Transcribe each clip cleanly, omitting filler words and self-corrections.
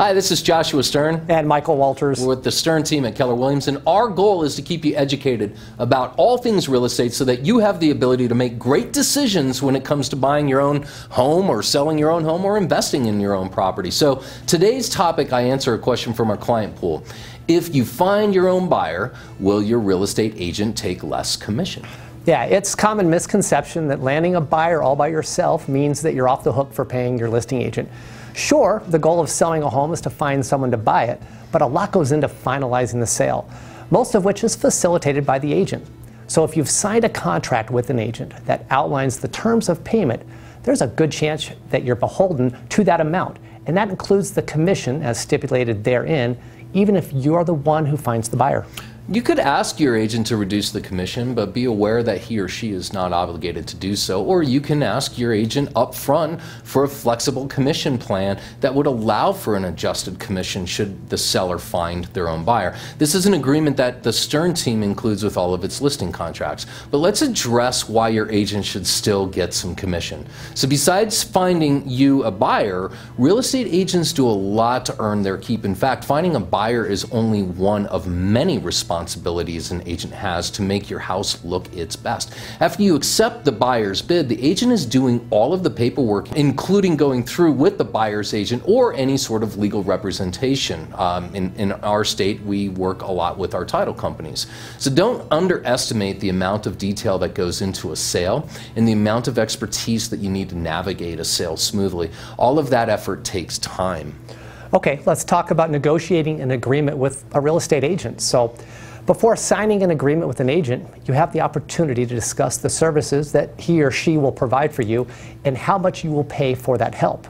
Hi, this is Joshua Stern. And Michael Walters. We're with the Stern team at Keller Williams, and our goal is to keep you educated about all things real estate so that you have the ability to make great decisions when it comes to buying your own home or selling your own home or investing in your own property. So today's topic, I answer a question from our client pool. If you find your own buyer, will your real estate agent take less commission? Yeah, it's common misconception that landing a buyer all by yourself means that you're off the hook for paying your listing agent. Sure, the goal of selling a home is to find someone to buy it, but a lot goes into finalizing the sale, most of which is facilitated by the agent. So if you've signed a contract with an agent that outlines the terms of payment, there's a good chance that you're beholden to that amount, and that includes the commission as stipulated therein, even if you're the one who finds the buyer. You could ask your agent to reduce the commission, but be aware that he or she is not obligated to do so. Or you can ask your agent up front for a flexible commission plan that would allow for an adjusted commission should the seller find their own buyer. This is an agreement that the Stern team includes with all of its listing contracts. But let's address why your agent should still get some commission. So besides finding you a buyer, real estate agents do a lot to earn their keep. In fact, finding a buyer is only one of many responsibilities an agent has to make your house look its best. After you accept the buyer's bid, the agent is doing all of the paperwork, including going through with the buyer's agent or any sort of legal representation. In our state, we work a lot with our title companies. So don't underestimate the amount of detail that goes into a sale and the amount of expertise that you need to navigate a sale smoothly. All of that effort takes time. Okay, let's talk about negotiating an agreement with a real estate agent. So, before signing an agreement with an agent, you have the opportunity to discuss the services that he or she will provide for you and how much you will pay for that help.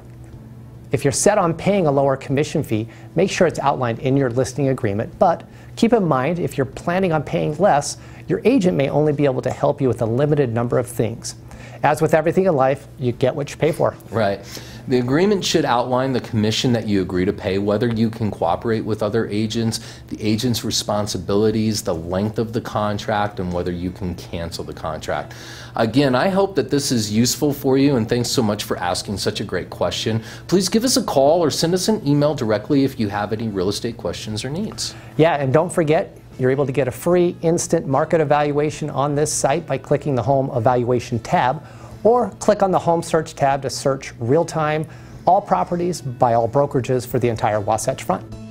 If you're set on paying a lower commission fee, make sure it's outlined in your listing agreement, but keep in mind if you're planning on paying less, your agent may only be able to help you with a limited number of things. As with everything in life, you get what you pay for. Right. The agreement should outline the commission that you agree to pay, whether you can cooperate with other agents, the agent's responsibilities, the length of the contract, and whether you can cancel the contract. Again, I hope that this is useful for you, and thanks so much for asking such a great question. Please give us a call or send us an email directly if you have any real estate questions or needs. Yeah, and don't forget, you're able to get a free instant market evaluation on this site by clicking the Home Evaluation tab, or click on the Home Search tab to search real-time all properties by all brokerages for the entire Wasatch Front.